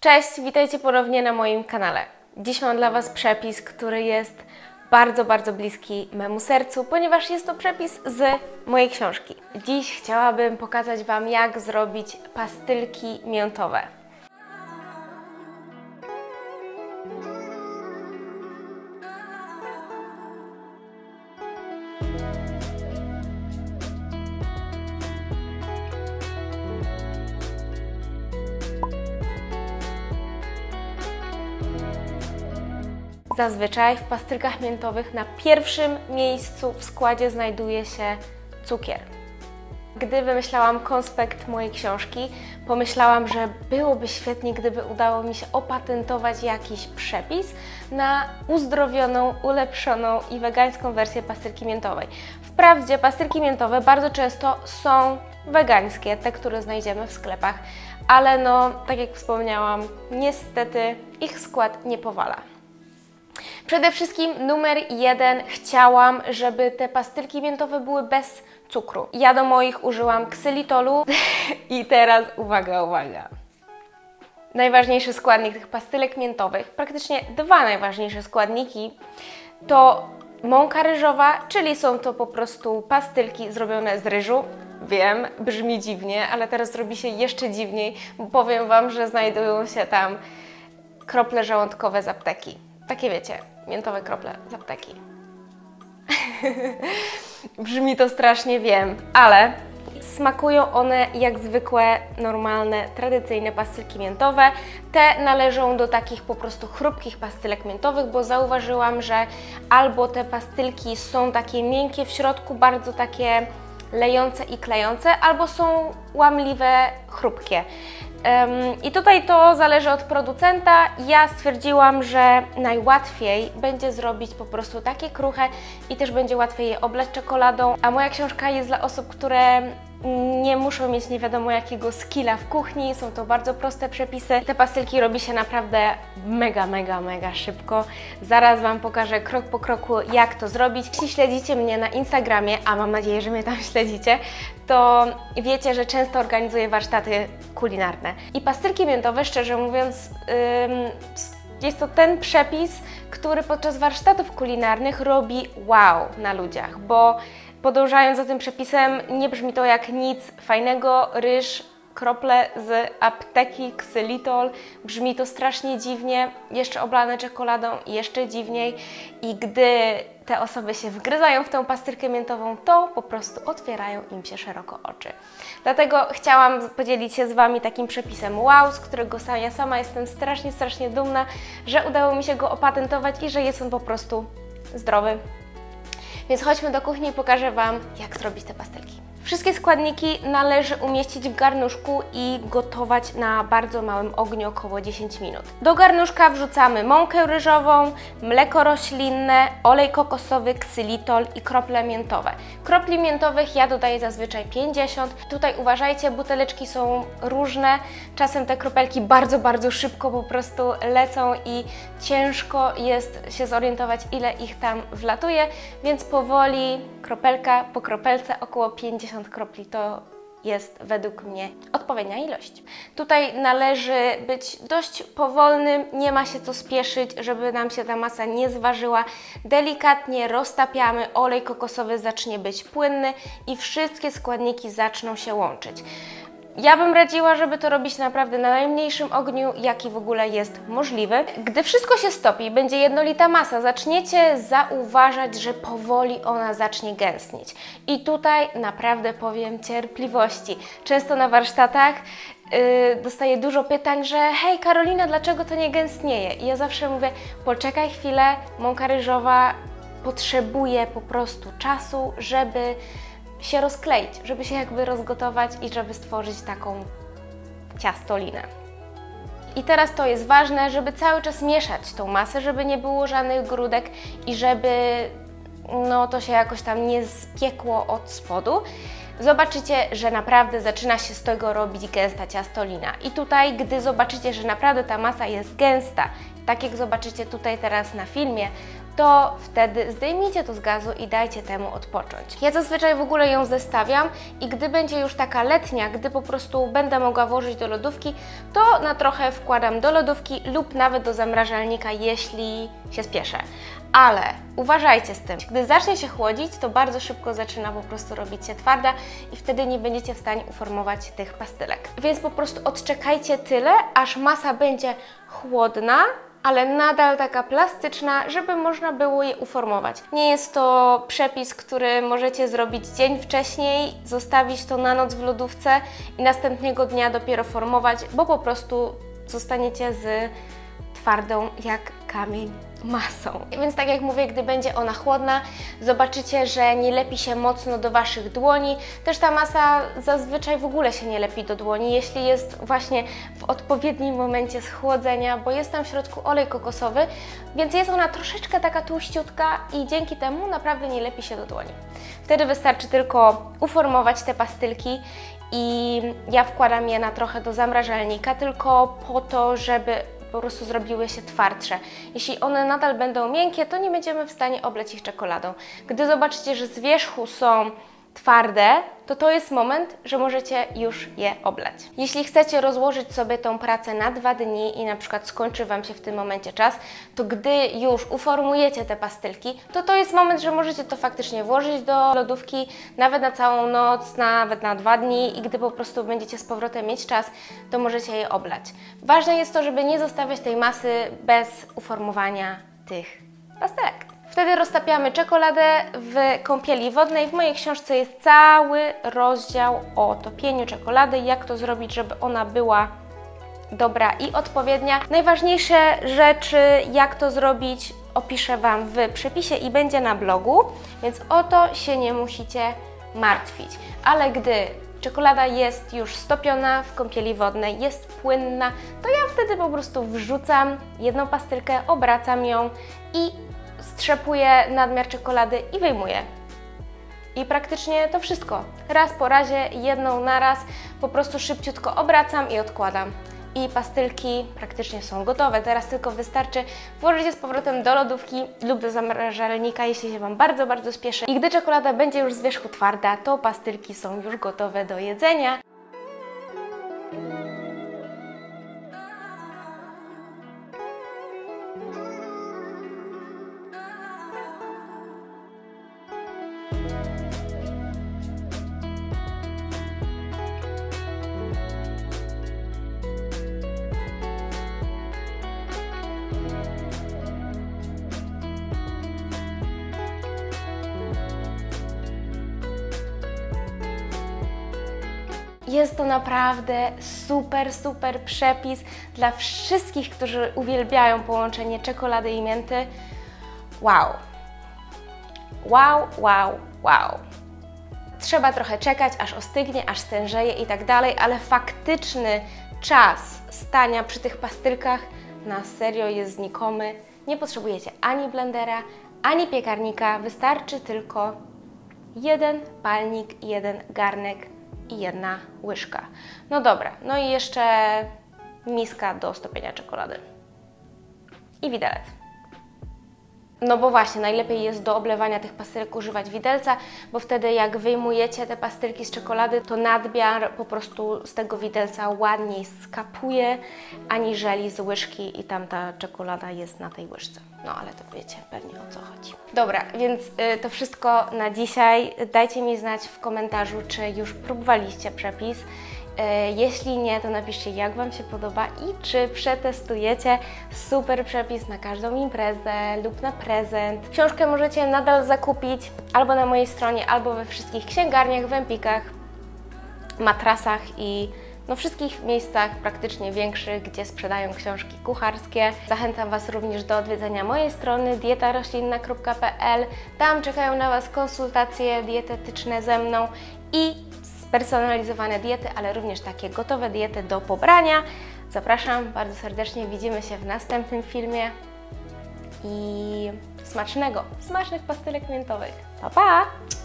Cześć, witajcie ponownie na moim kanale. Dziś mam dla Was przepis, który jest bardzo bliski memu sercu, ponieważ jest to przepis z mojej książki. Dziś chciałabym pokazać Wam, jak zrobić pastylki miętowe. Zazwyczaj w pastylkach miętowych na pierwszym miejscu w składzie znajduje się cukier. Gdy wymyślałam konspekt mojej książki, pomyślałam, że byłoby świetnie, gdyby udało mi się opatentować jakiś przepis na uzdrowioną, ulepszoną i wegańską wersję pastylki miętowej. Wprawdzie pastylki miętowe bardzo często są wegańskie, te, które znajdziemy w sklepach, ale no, tak jak wspomniałam, niestety ich skład nie powala. Przede wszystkim numer 1 chciałam, żeby te pastylki miętowe były bez cukru. Ja do moich użyłam ksylitolu i teraz uwaga. Najważniejszy składnik tych pastylek miętowych, praktycznie dwa najważniejsze składniki, to mąka ryżowa, czyli są to po prostu pastylki zrobione z ryżu. Wiem, brzmi dziwnie, ale teraz zrobi się jeszcze dziwniej, bo powiem Wam, że znajdują się tam krople żołądkowe z apteki. Takie wiecie, miętowe krople z apteki. Brzmi to strasznie, wiem, ale smakują one jak zwykłe, normalne, tradycyjne pastylki miętowe. Te należą do takich po prostu chrupkich pastylek miętowych, bo zauważyłam, że albo te pastylki są takie miękkie w środku, bardzo takie lejące i klejące, albo są łamliwe, chrupkie. I tutaj to zależy od producenta. Ja stwierdziłam, że najłatwiej będzie zrobić po prostu takie kruche i też będzie łatwiej je oblać czekoladą. A moja książka jest dla osób, które nie muszą mieć nie wiadomo jakiego skilla w kuchni. Są to bardzo proste przepisy. Te pastylki robi się naprawdę mega szybko. Zaraz Wam pokażę krok po kroku, jak to zrobić. Jeśli śledzicie mnie na Instagramie, a mam nadzieję, że mnie tam śledzicie, to wiecie, że często organizuję warsztaty kulinarne. I pastylki miętowe, szczerze mówiąc, jest to ten przepis, który podczas warsztatów kulinarnych robi wow na ludziach, bo podążając za tym przepisem, nie brzmi to jak nic fajnego, ryż, krople z apteki, ksylitol, brzmi to strasznie dziwnie, jeszcze oblane czekoladą, jeszcze dziwniej i gdy te osoby się wgryzają w tę pastylkę miętową, to po prostu otwierają im się szeroko oczy. Dlatego chciałam podzielić się z Wami takim przepisem wow, z którego ja sama jestem strasznie dumna, że udało mi się go opatentować i że jest on po prostu zdrowy. Więc chodźmy do kuchni i pokażę Wam, jak zrobić te pastylki. Wszystkie składniki należy umieścić w garnuszku i gotować na bardzo małym ogniu około 10 minut. Do garnuszka wrzucamy mąkę ryżową, mleko roślinne, olej kokosowy, ksylitol i krople miętowe. Kropli miętowych ja dodaję zazwyczaj 50. Tutaj uważajcie, buteleczki są różne. Czasem te kropelki bardzo szybko po prostu lecą i ciężko jest się zorientować, ile ich tam wlatuje, więc powoli, kropelka po kropelce, około 50 kropli to jest według mnie odpowiednia ilość. Tutaj należy być dość powolnym, nie ma się co spieszyć, żeby nam się ta masa nie zważyła. Delikatnie roztapiamy, olej kokosowy zacznie być płynny i wszystkie składniki zaczną się łączyć. Ja bym radziła, żeby to robić naprawdę na najmniejszym ogniu, jaki w ogóle jest możliwy. Gdy wszystko się stopi i będzie jednolita masa, zaczniecie zauważać, że powoli ona zacznie gęstnieć. I tutaj naprawdę powiem cierpliwości. Często na warsztatach dostaję dużo pytań, że hej Karolina, dlaczego to nie gęstnieje? I ja zawsze mówię, poczekaj chwilę, mąka ryżowa potrzebuje po prostu czasu, żeby się rozkleić, żeby się jakby rozgotować i żeby stworzyć taką ciastolinę. I teraz to jest ważne, żeby cały czas mieszać tą masę, żeby nie było żadnych grudek i żeby no, to się jakoś tam nie spiekło od spodu. Zobaczycie, że naprawdę zaczyna się z tego robić gęsta ciastolina. I tutaj, gdy zobaczycie, że naprawdę ta masa jest gęsta, tak jak zobaczycie tutaj teraz na filmie, to wtedy zdejmijcie to z gazu i dajcie temu odpocząć. Ja zazwyczaj w ogóle ją zestawiam i gdy będzie już taka letnia, gdy po prostu będę mogła włożyć do lodówki, to na trochę wkładam do lodówki lub nawet do zamrażalnika, jeśli się spieszę. Ale uważajcie z tym, gdy zacznie się chłodzić, to bardzo szybko zaczyna po prostu robić się twarda i wtedy nie będziecie w stanie uformować tych pastylek. Więc po prostu odczekajcie tyle, aż masa będzie chłodna, ale nadal taka plastyczna, żeby można było je uformować. Nie jest to przepis, który możecie zrobić dzień wcześniej, zostawić to na noc w lodówce i następnego dnia dopiero formować, bo po prostu zostaniecie z twardą jak kamień masą. Więc tak jak mówię, gdy będzie ona chłodna, zobaczycie, że nie lepi się mocno do Waszych dłoni. Też ta masa zazwyczaj w ogóle się nie lepi do dłoni, jeśli jest właśnie w odpowiednim momencie schłodzenia, bo jest tam w środku olej kokosowy, więc jest ona troszeczkę taka tłuściutka i dzięki temu naprawdę nie lepi się do dłoni. Wtedy wystarczy tylko uformować te pastylki i ja wkładam je na trochę do zamrażalnika, tylko po to, żeby po prostu zrobiły się twardsze. Jeśli one nadal będą miękkie, to nie będziemy w stanie oblać ich czekoladą. Gdy zobaczycie, że z wierzchu są twarde, to jest moment, że możecie już je oblać. Jeśli chcecie rozłożyć sobie tą pracę na 2 dni i na przykład skończy Wam się w tym momencie czas, to gdy już uformujecie te pastylki, to jest moment, że możecie to faktycznie włożyć do lodówki nawet na całą noc, nawet na 2 dni i gdy po prostu będziecie z powrotem mieć czas, to możecie je oblać. Ważne jest to, żeby nie zostawiać tej masy bez uformowania tych pastelek. Wtedy roztapiamy czekoladę w kąpieli wodnej. W mojej książce jest cały rozdział o topieniu czekolady, jak to zrobić, żeby ona była dobra i odpowiednia. Najważniejsze rzeczy, jak to zrobić, opiszę Wam w przepisie i będzie na blogu, więc o to się nie musicie martwić. Ale gdy czekolada jest już stopiona w kąpieli wodnej, jest płynna, to ja wtedy po prostu wrzucam jedną pastylkę, obracam ją i strzepuję nadmiar czekolady i wyjmuję. I praktycznie to wszystko. Raz po razie, jedną na raz, po prostu szybciutko obracam i odkładam. I pastylki praktycznie są gotowe. Teraz tylko wystarczy włożyć je z powrotem do lodówki lub do zamrażalnika, jeśli się Wam bardzo, bardzo spieszy. I gdy czekolada będzie już z wierzchu twarda, to pastylki są już gotowe do jedzenia. Jest to naprawdę super, super przepis dla wszystkich, którzy uwielbiają połączenie czekolady i mięty. Wow! Wow, wow, wow! Trzeba trochę czekać, aż ostygnie, aż stężeje i tak dalej, ale faktyczny czas stania przy tych pastylkach na serio jest znikomy. Nie potrzebujecie ani blendera, ani piekarnika, wystarczy tylko jeden palnik, jeden garnek i jedna łyżka. No dobra, no i jeszcze miska do stopienia czekolady. I widelec. No bo właśnie, najlepiej jest do oblewania tych pastylek używać widelca, bo wtedy jak wyjmujecie te pastylki z czekolady, to nadmiar po prostu z tego widelca ładniej skapuje, aniżeli z łyżki i tam ta czekolada jest na tej łyżce. No ale to wiecie pewnie o co chodzi. Dobra, więc to wszystko na dzisiaj. Dajcie mi znać w komentarzu, czy już próbowaliście przepis. Jeśli nie, to napiszcie, jak Wam się podoba i czy przetestujecie super przepis na każdą imprezę lub na prezent. Książkę możecie nadal zakupić albo na mojej stronie, albo we wszystkich księgarniach, w Empikach, Matrasach i no wszystkich miejscach praktycznie większych, gdzie sprzedają książki kucharskie. Zachęcam Was również do odwiedzenia mojej strony dietaroślinna.pl. Tam czekają na Was konsultacje dietetyczne ze mną i personalizowane diety, ale również takie gotowe diety do pobrania. Zapraszam bardzo serdecznie, widzimy się w następnym filmie i smacznych pastylek miętowych. Pa, pa!